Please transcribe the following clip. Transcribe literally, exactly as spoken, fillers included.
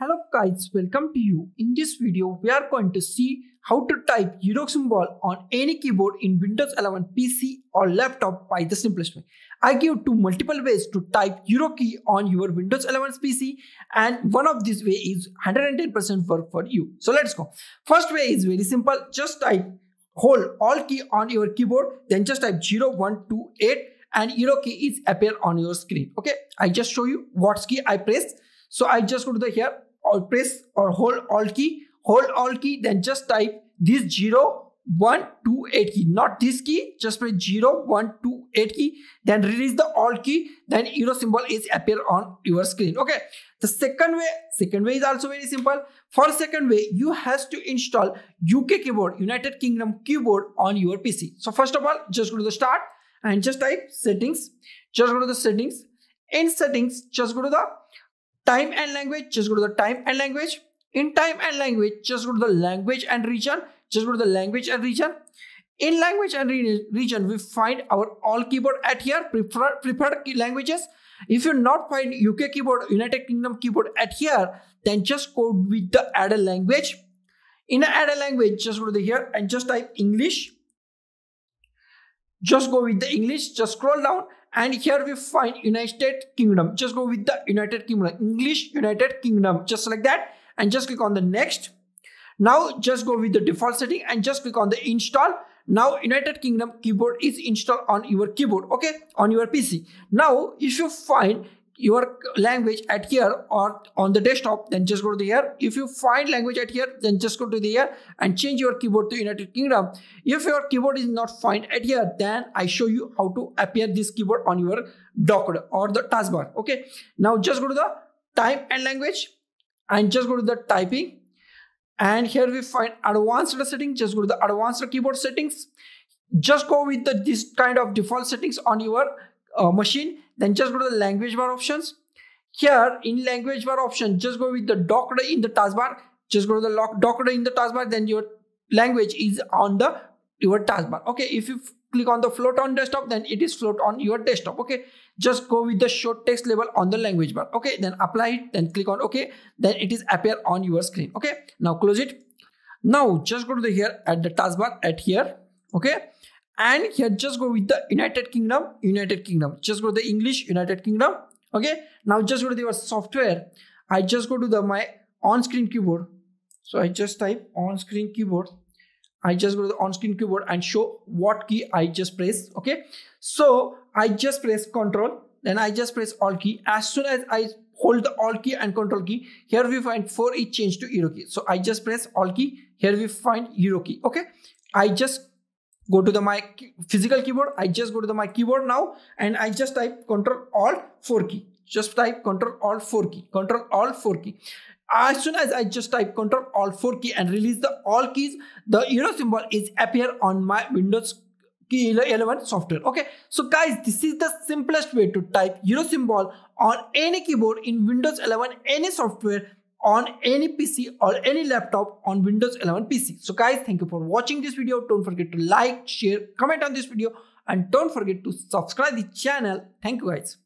Hello guys, welcome to you. In this video, we are going to see how to type Unix symbol on any keyboard in Windows eleven P C or laptop by the simplest way. I give two multiple ways to type Euro key on your Windows eleven P C, and one of these way is one hundred ten percent work for you. So let's go. First way is very simple. Just type hold Alt key on your keyboard, then just type zero one two eight and Euro key is appear on your screen. Okay, I just show you what key I pressed. So I just go to the here. Or press or hold Alt key, hold Alt key, then just type this zero one two eight key, not this key, just press zero one two eight key, then release the Alt key, then Euro symbol is appear on your screen. Okay, the second way, second way is also very simple. For second way, you has to install U K keyboard, United Kingdom keyboard on your P C. So first of all, just go to the start and just type settings, just go to the settings, in settings, just go to the time and language, just go to the time and language. In time and language, just go to the language and region. Just go to the language and region. In language and re region, we find our all keyboard at here, prefer preferred languages. If you not find U K keyboard, United Kingdom keyboard at here, then just go with the added language. In the added language, just go to the here and just type English. Just go with the English, just scroll down. And here we find United Kingdom. Just go with the United Kingdom. English, United Kingdom. Just like that. And just click on the next. Now just go with the default setting and just click on the install. Now United Kingdom keyboard is installed on your keyboard. Okay. On your P C. Now if you find your language at here or on the desktop, then just go to here. If you find language at here, then just go to the here and change your keyboard to United Kingdom. If your keyboard is not find at here, then I show you how to appear this keyboard on your dock or the taskbar. Okay. Now just go to the time and language and just go to the typing. And here we find advanced setting. Just go to the advanced keyboard settings. Just go with the this kind of default settings on your Uh, machine, then just go to the language bar options. Here in language bar option, just go with the docked in the taskbar. Just go to the lock docked in the taskbar, then your language is on the your taskbar. Okay, if you click on the float on desktop, then it is float on your desktop. Okay, just go with the show text label on the language bar. Okay, then apply it, then click on OK, then it is appear on your screen. Okay, now close it. Now just go to the here at the taskbar at here. Okay. And here just go with the United Kingdom, United Kingdom. Just go to the English, United Kingdom. Okay. Now just go to your software. I just go to the my on-screen keyboard. So I just type on-screen keyboard. I just go to the on-screen keyboard and show what key I just press. Okay. So I just press Control. Then I just press Alt key. As soon as I hold the Alt key and Control key, here we find for each change to Euro key. So I just press Alt key. Here we find Euro key. Okay. I just go to the my physical keyboard. I just go to the my keyboard now and I just type Control Alt four key. Just type Control Alt four key. Control Alt four key. As soon as I just type Control Alt four key and release the all keys, the Euro symbol is appear on my Windows eleven software. Okay. So guys, this is the simplest way to type Euro symbol on any keyboard in Windows eleven, any software, on any P C or any laptop on Windows eleven P C. So guys, thank you for watching this video. Don't forget to like, share, comment on this video, and don't forget to subscribe the channel. Thank you guys.